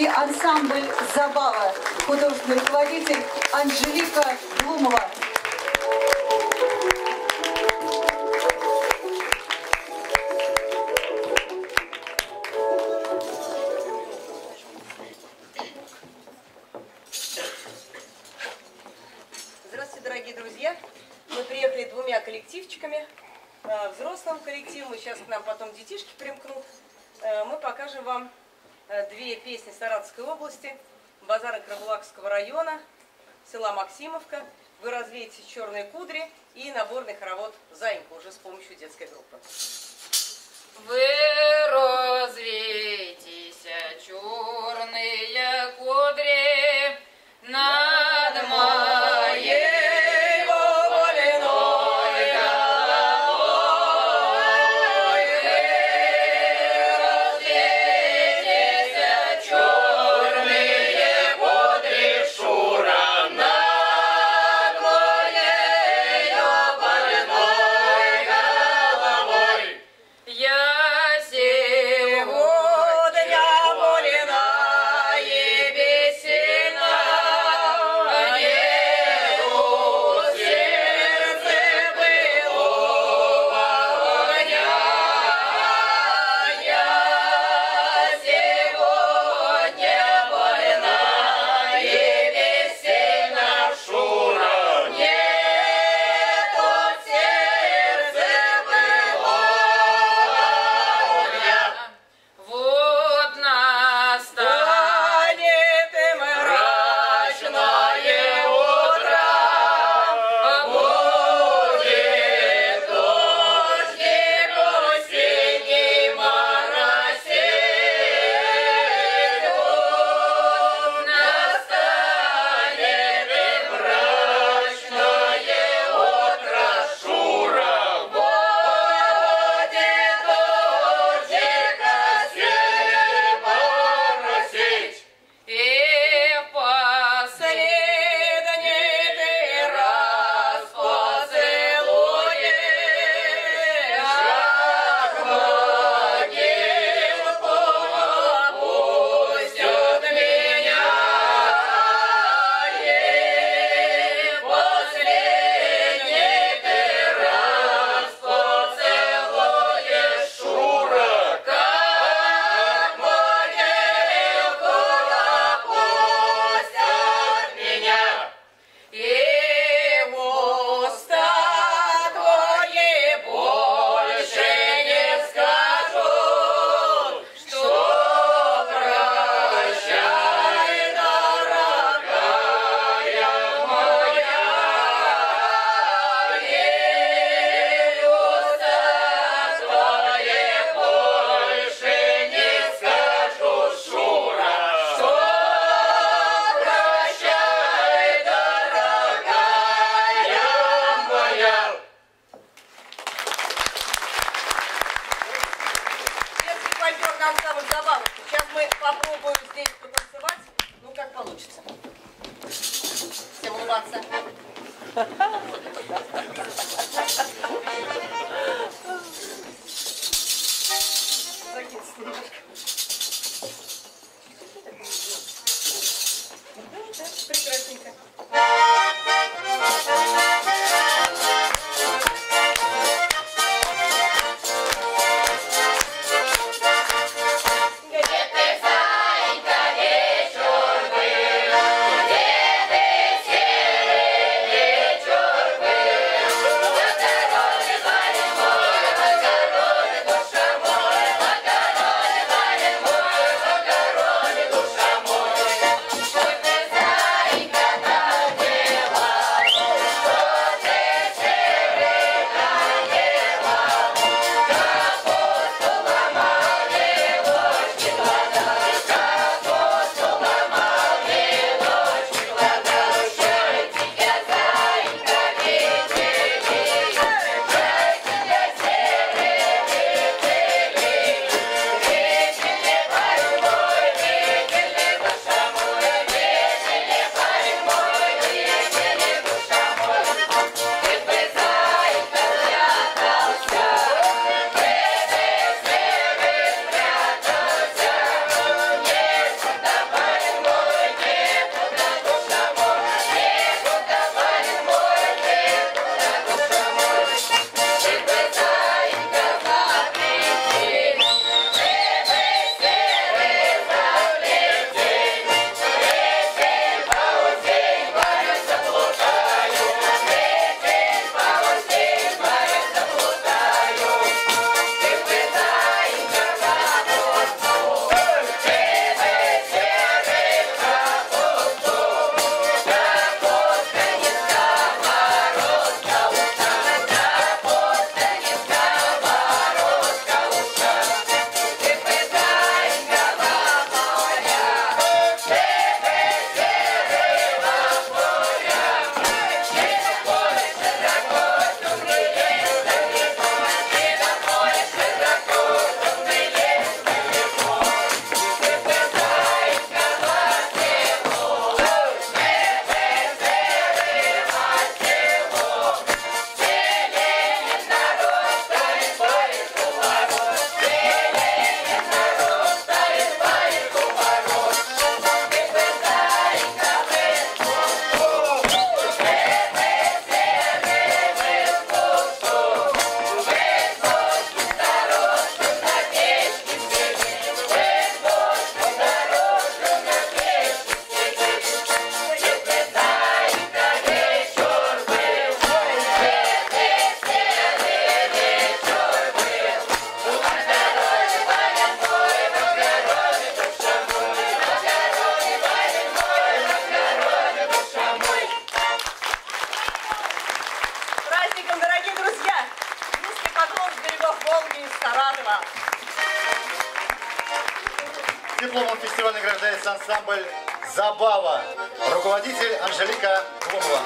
детский ансамбль «Забава», художественный руководитель Анжелика Глумова. Здравствуйте, дорогие друзья! Мы приехали двумя коллективчиками, взрослым коллективом, и сейчас к нам потом детишки примкнут. Мы покажем вам две песни Саратовской области, базара Краснолакского района, села Максимовка, «Вы развеете черные кудри» и наборный хоровод «Заинька» уже с помощью детской группы. Вы развеетесь черные кудри над моей. Я сегодня болена. ансамбль «Забава». Руководитель Анжелика Глумова.